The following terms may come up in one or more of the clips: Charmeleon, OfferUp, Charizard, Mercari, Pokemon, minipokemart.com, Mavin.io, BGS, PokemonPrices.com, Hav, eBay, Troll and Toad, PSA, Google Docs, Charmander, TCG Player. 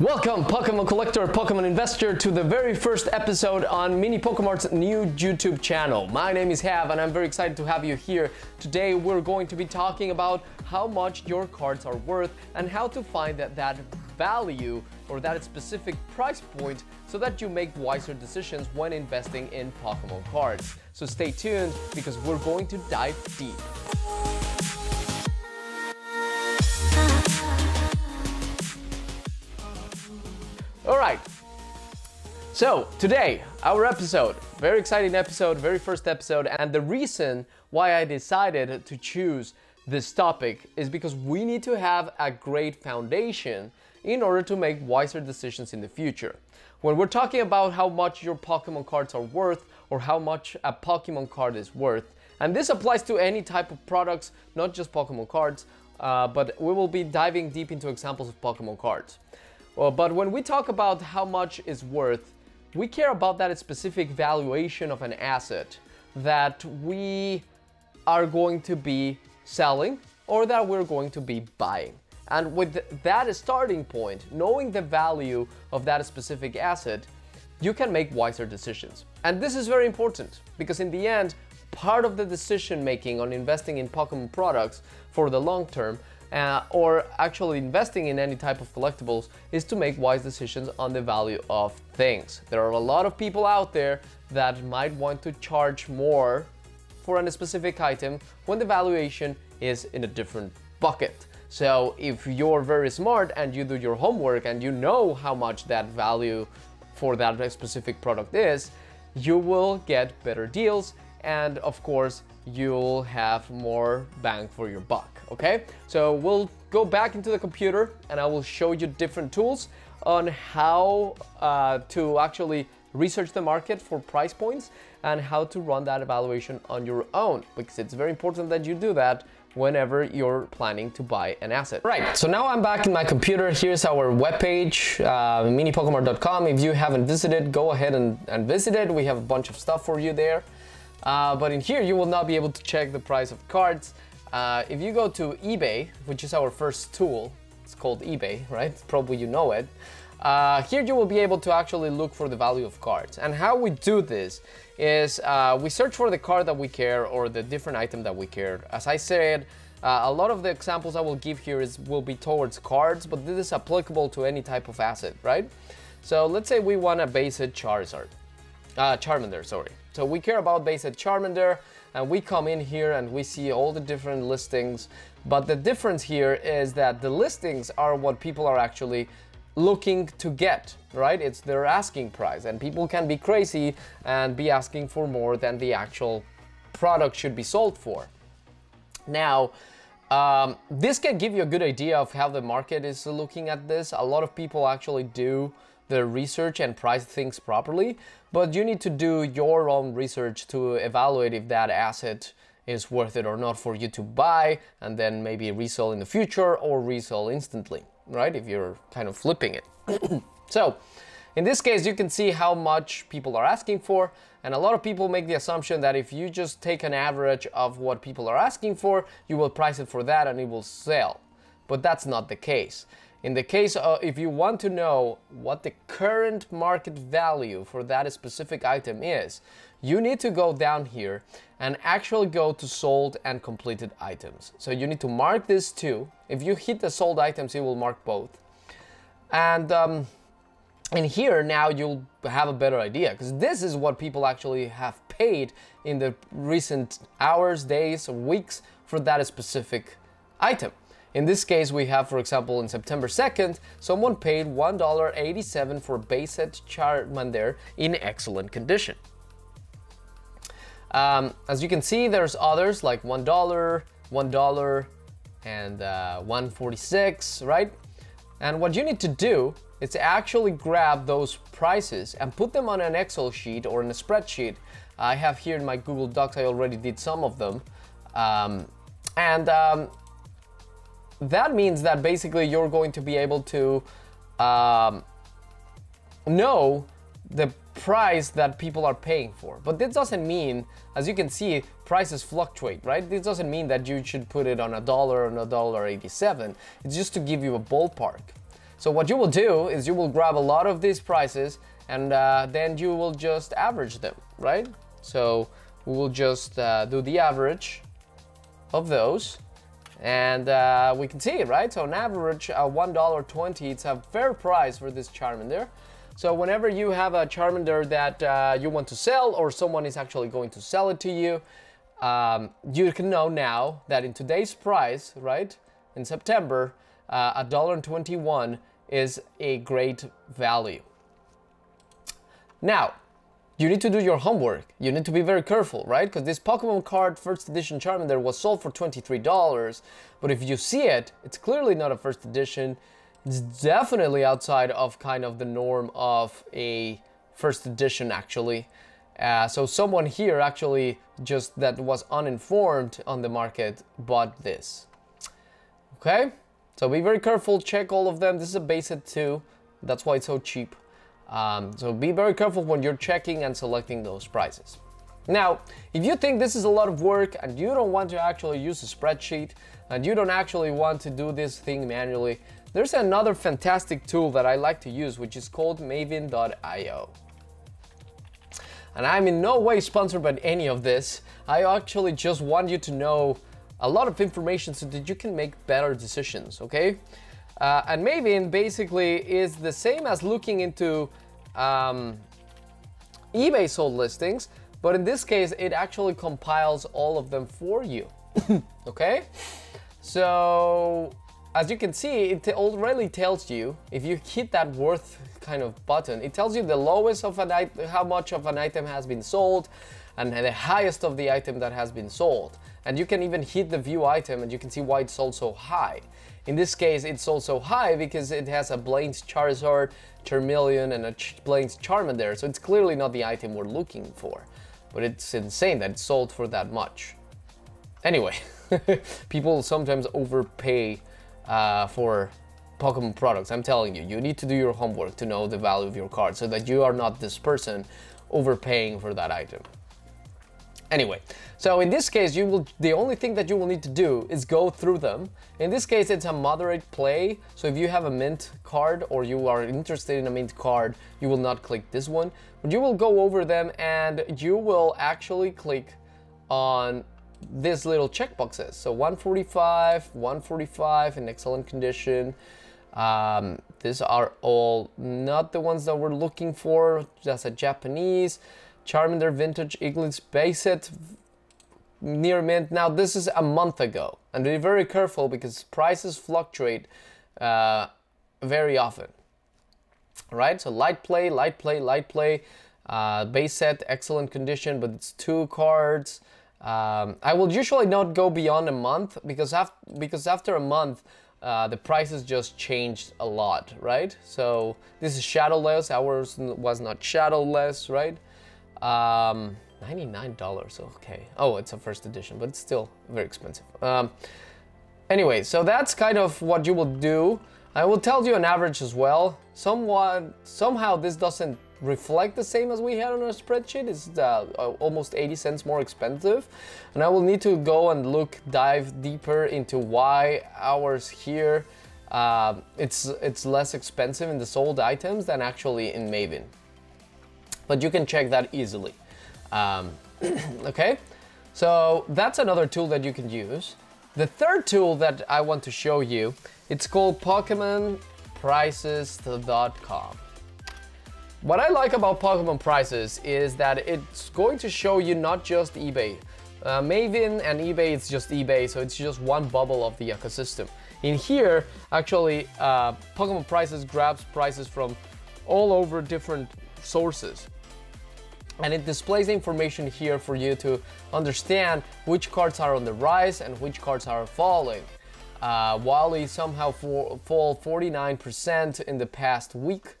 Welcome Pokemon collector, Pokemon investor to the very first episode on Mini Pokemart's new YouTube channel. My name is Hav and I'm very excited to have you here. Today we're going to be talking about how much your cards are worth and how to find that value or that specific price point so that you make wiser decisions when investing in Pokemon cards. So stay tuned because we're going to dive deep. Alright, so today, our episode, very exciting episode, very first episode, and the reason why I decided to choose this topic is because we need to have a great foundation in order to make wiser decisions in the future. When we're talking about how much your Pokemon cards are worth or how much a Pokemon card is worth, and this applies to any type of products, not just Pokemon cards, but we will be diving deep into examples of Pokemon cards. But when we talk about how much is worth, we care about that specific valuation of an asset that we are going to be selling or that we're going to be buying. And with that starting point, knowing the value of that specific asset, you can make wiser decisions. And this is very important because in the end, part of the decision making on investing in Pokemon products for the long term or actually investing in any type of collectibles is to make wise decisions on the value of things. There are a lot of people out there that might want to charge more for a specific item when the valuation is in a different bucket. So if you're very smart and you do your homework and you know how much that value for that specific product is, you will get better deals and of course you'll have more bang for your buck, okay? So we'll go back into the computer and I will show you different tools on how to actually research the market for price points and how to run that evaluation on your own, because it's very important that you do that whenever you're planning to buy an asset. Right, so now I'm back in my computer. Here's our webpage, minipokemart.com. If you haven't visited, go ahead and visit it. We have a bunch of stuff for you there. But in here, you will not be able to check the price of cards. If you go to eBay, which is our first tool, it's called eBay, right? Probably you know it. Here you will be able to actually look for the value of cards. And how we do this is we search for the card that we care or the different item that we care. As I said, a lot of the examples I will give here will be towards cards, but this is applicable to any type of asset, right? So let's say we want a basic Charmander, sorry. So we care about basic Charmander and we come in here and we see all the different listings, but the difference here is that the listings are what people are actually looking to get, right? It's their asking price, and people can be crazy and be asking for more than the actual product should be sold for. Now, this can give you a good idea of how the market is looking at this. A lot of people actually do the research and price things properly, but you need to do your own research to evaluate if that asset is worth it or not for you to buy and then maybe resell in the future or resell instantly, right? If you're kind of flipping it. So in this case, you can see how much people are asking for, and a lot of people make the assumption that if you just take an average of what people are asking for, you will price it for that and it will sell, but that's not the case. In the case of, if you want to know what the current market value for that specific item is, you need to go down here and actually go to sold and completed items. So you need to mark this too. If you hit the sold items, it will mark both. And in here now you'll have a better idea, because this is what people actually have paid in the recent hours, days, weeks for that specific item. In this case, we have, for example, on September 2nd, someone paid $1.87 for basic Charmander in excellent condition. As you can see, there's others like $1, $1, and $1.46, right? And what you need to do is to actually grab those prices and put them on an Excel sheet or in a spreadsheet. I have here in my Google Docs, I already did some of them. That means that basically you're going to be able to know the price that people are paying for. But this doesn't mean, as you can see, prices fluctuate, right? This doesn't mean that you should put it on $1 and $1.87. It's just to give you a ballpark. So what you will do is you will grab a lot of these prices and then you will just average them, right? So we will just do the average of those, and we can see, right? So on average, $1.20, it's a fair price for this Charmander. So whenever you have a Charmander that you want to sell, or someone is actually going to sell it to you, you can know now that in today's price, right, in September, $1.21 is a great value. Now, you need to do your homework. You need to be very careful, right? Because this Pokemon card first edition Charmander was sold for $23, but if you see it, it's clearly not a first edition. It's definitely outside of kind of the norm of a first edition, actually. So someone here actually just that was uninformed on the market bought this. Okay, so be very careful, check all of them. This is a base set too, that's why it's so cheap. So be very careful when you're checking and selecting those prices. Now, if you think this is a lot of work and you don't want to actually use a spreadsheet and you don't actually want to do this thing manually, there's another fantastic tool that I like to use, which is called Mavin.io. And I'm in no way sponsored by any of this. I actually just want you to know a lot of information so that you can make better decisions, okay? And Mavin basically is the same as looking into eBay sold listings, but in this case, it actually compiles all of them for you, okay? So, as you can see, it already tells you, if you hit that worth kind of button, it tells you the lowest of an item, how much of an item has been sold, and the highest of the item that has been sold. And you can even hit the view item and you can see why it's sold so high. In this case, it's sold so high because it has a Blaine's Charizard, Charmeleon, and a Blaine's Charmander. So it's clearly not the item we're looking for. But it's insane that it's sold for that much. Anyway, people sometimes overpay for Pokemon products. I'm telling you, you need to do your homework to know the value of your card so that you are not this person overpaying for that item. Anyway, so in this case, the only thing that you will need to do is go through them. In this case, it's a moderate play, so if you have a mint card or you are interested in a mint card, you will not click this one, but you will go over them and you will actually click on these little checkboxes. So 145, 145 in excellent condition. These are all not the ones that we're looking for. That's a Japanese Charmander Vintage Eaglets base set near mint. Now this is a month ago, and be very careful because prices fluctuate very often. All right, so light play, light play, light play, base set, excellent condition, but it's two cards. I will usually not go beyond a month because after a month the prices just changed a lot, right? So this is shadowless, ours was not shadowless, right? $99, okay. Oh, it's a first edition, but it's still very expensive. Anyway, so that's kind of what you will do. I will tell you an average as well. Somehow this doesn't reflect the same as we had on our spreadsheet. It's almost 80 cents more expensive. And I will need to go and dive deeper into why ours here, it's less expensive in the sold items than actually in Mavin. But you can check that easily. Okay, so that's another tool that you can use. The third tool that I want to show you, it's called PokemonPrices.com. What I like about Pokemon Prices is that it's going to show you not just eBay. Mavin and eBay, it's just eBay, so it's just one bubble of the ecosystem. In here, actually, Pokemon Prices grabs prices from all over different sources, and it displays information here for you to understand which cards are on the rise and which cards are falling. Wally somehow fall 49% in the past week.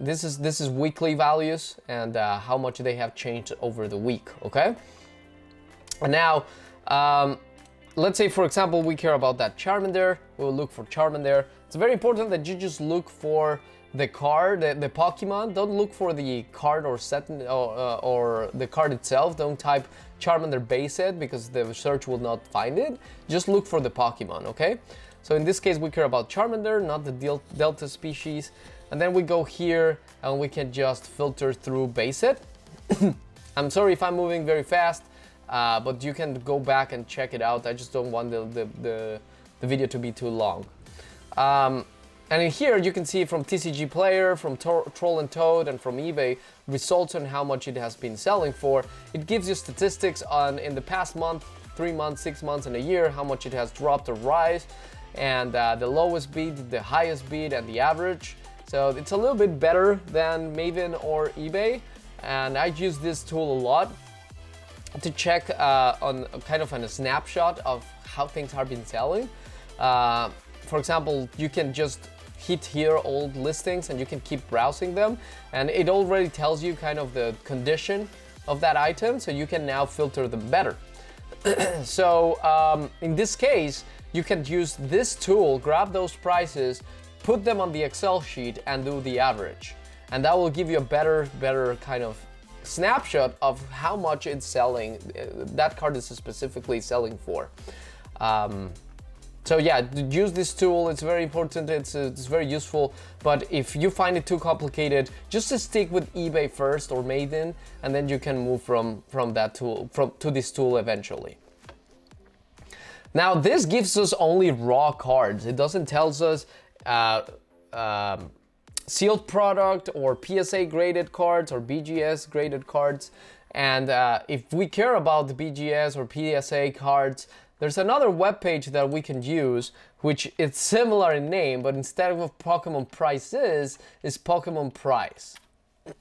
This is weekly values and how much they have changed over the week, okay? And now, let's say, for example, we care about that Charmander. We'll look for Charmander. It's very important that you just look for the card, the Pokemon. Don't look for the card or set or the card itself. Don't type Charmander base set because the search will not find it. Just look for the Pokemon, okay? So in this case, we care about Charmander, not the Delta species. And then we go here and we can just filter through Baset. I'm sorry if I'm moving very fast, but you can go back and check it out. I just don't want the video to be too long. And in here, you can see from TCG Player, from Troll and Toad, and from eBay, results on how much it has been selling for. It gives you statistics on in the past month, 3 months, 6 months, and a year, how much it has dropped or rise, and the lowest bid, the highest bid, and the average. So it's a little bit better than Mavin or eBay, and I use this tool a lot to check on kind of a snapshot of how things have been selling. For example, you can just hit here old listings and you can keep browsing them, and it already tells you kind of the condition of that item, so you can now filter them better. So in this case, you can use this tool, grab those prices, put them on the Excel sheet and do the average, and that will give you a better kind of snapshot of how much it's selling, that card is specifically selling for. So yeah, use this tool, it's very important, it's very useful, but if you find it too complicated, just to stick with eBay first or Mavin, and then you can move from that tool to this tool eventually. Now this gives us only raw cards, it doesn't tell us sealed product or PSA graded cards or BGS graded cards, and if we care about the BGS or PSA cards, there's another webpage that we can use, which it's similar in name, but instead of Pokemon Prices, is Pokemon Price.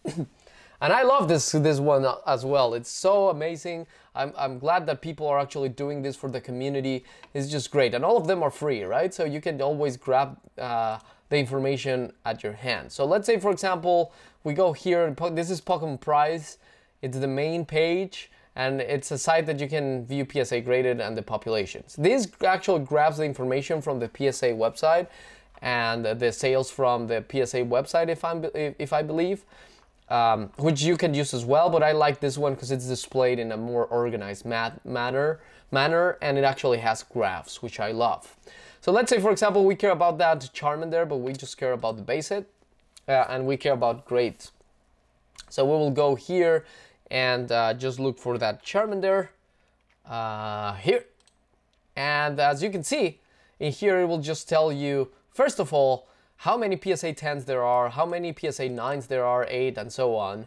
And I love this one as well. It's so amazing. I'm glad that people are actually doing this for the community. It's just great. And all of them are free, right? So you can always grab the information at your hand. So let's say, for example, we go here, and this is Pokemon Price. It's the main page. And it's a site that you can view PSA graded and the populations. This actually grabs the information from the PSA website and the sales from the PSA website, if I believe, which you can use as well. But I like this one because it's displayed in a more organized manner, and it actually has graphs, which I love. So let's say, for example, we care about that Charmander, but we just care about the Baset, and we care about grades. So we will go here and just look for that Charmander here, and as you can see in here, it will just tell you first of all how many PSA 10s there are, how many PSA 9s there are, 8, and so on.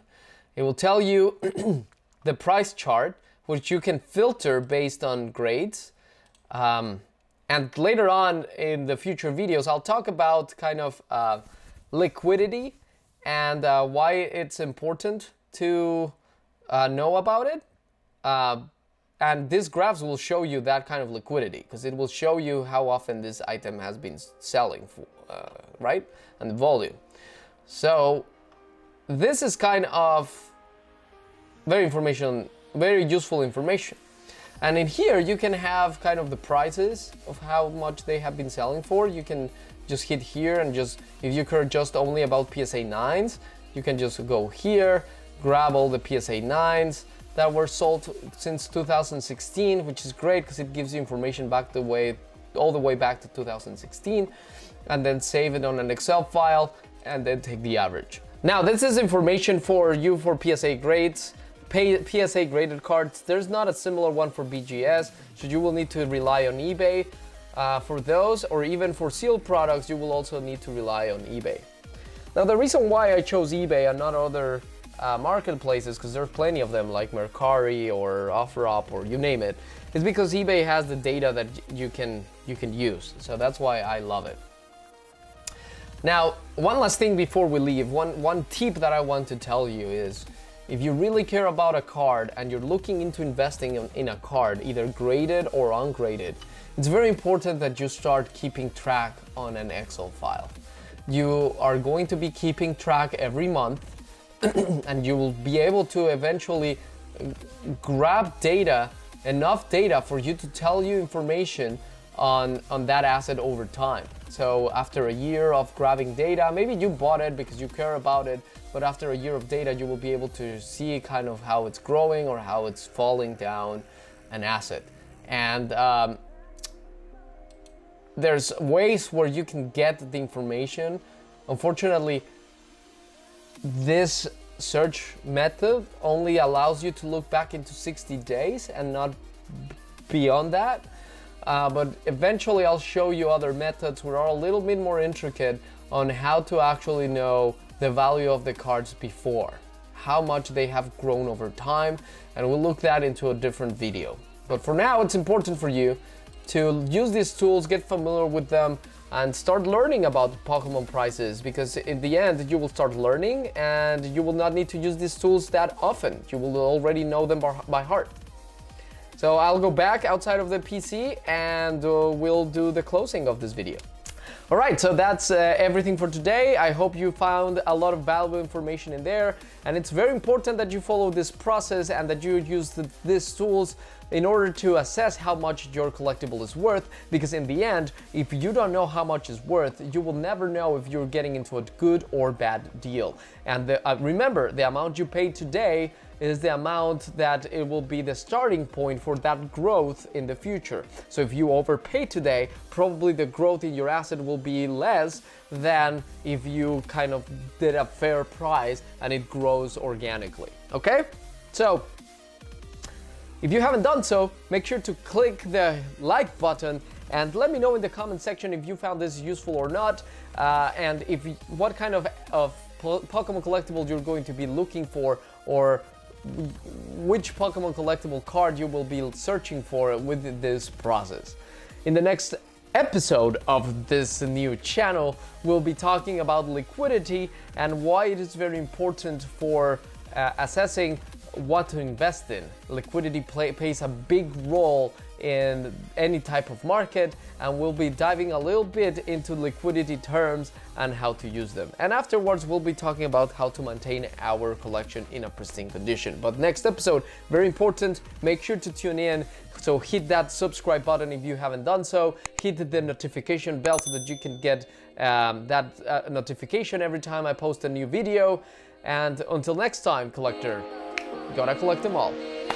It will tell you the price chart, which you can filter based on grades, and later on in the future videos I'll talk about kind of liquidity and why it's important to know about it, and these graphs will show you that kind of liquidity, because it will show you how often this item has been selling for, right, and the volume. So this is kind of very useful information. And in here you can have kind of the prices of how much they have been selling for. You can just hit here and just, if you care just only about PSA 9s, you can just go here, grab all the PSA 9s that were sold since 2016, which is great because it gives you information back all the way back to 2016, and then save it on an Excel file and then take the average. Now this is information for you for PSA grades, PSA graded cards. There's not a similar one for BGS, so you will need to rely on eBay for those, or even for sealed products you will also need to rely on eBay. Now the reason why I chose eBay and not other marketplaces, because there's plenty of them like Mercari or OfferUp or you name it, is because eBay has the data that you can use, so that's why I love it. Now one last thing before we leave, one tip that I want to tell you is, if you really care about a card and you're looking into investing in a card, either graded or ungraded, it's very important that you start keeping track on an Excel file. You are going to be keeping track every month, and you will be able to eventually grab data, enough data for you to tell you information on that asset over time. So after a year of grabbing data, maybe you bought it because you care about it, but after a year of data, you will be able to see kind of how it's growing or how it's falling down an asset. And there's ways where you can get the information. Unfortunately, this search method only allows you to look back into 60 days and not beyond that. But eventually I'll show you other methods which are a little bit more intricate on how to actually know the value of the cards before, how much they have grown over time, and we'll look that into a different video. But for now, it's important for you to use these tools, get familiar with them, and start learning about Pokemon prices, because in the end you will start learning and you will not need to use these tools that often. You will already know them by heart. So I'll go back outside of the PC and we'll do the closing of this video. All right, so that's everything for today. I hope you found a lot of valuable information in there, and it's very important that you follow this process and that you use these tools in order to assess how much your collectible is worth, because in the end, if you don't know how much it's worth, you will never know if you're getting into a good or bad deal. And remember, the amount you paid today is the amount that it will be the starting point for that growth in the future. So if you overpay today, probably the growth in your asset will be less than if you kind of did a fair price and it grows organically, okay? So, if you haven't done so, make sure to click the like button and let me know in the comment section if you found this useful or not, and if what kind of Pokemon collectible you're going to be looking for, or which Pokemon collectible card you will be searching for with this process. In the next episode of this new channel, we'll be talking about liquidity and why it is very important for assessing what to invest in. Liquidity plays a big role in any type of market, and we'll be diving a little bit into liquidity terms and how to use them. And afterwards, we'll be talking about how to maintain our collection in a pristine condition. But next episode, very important, make sure to tune in. So hit that subscribe button if you haven't done so, hit the notification bell so that you can get that notification every time I post a new video. And until next time, collector, gotta collect them all.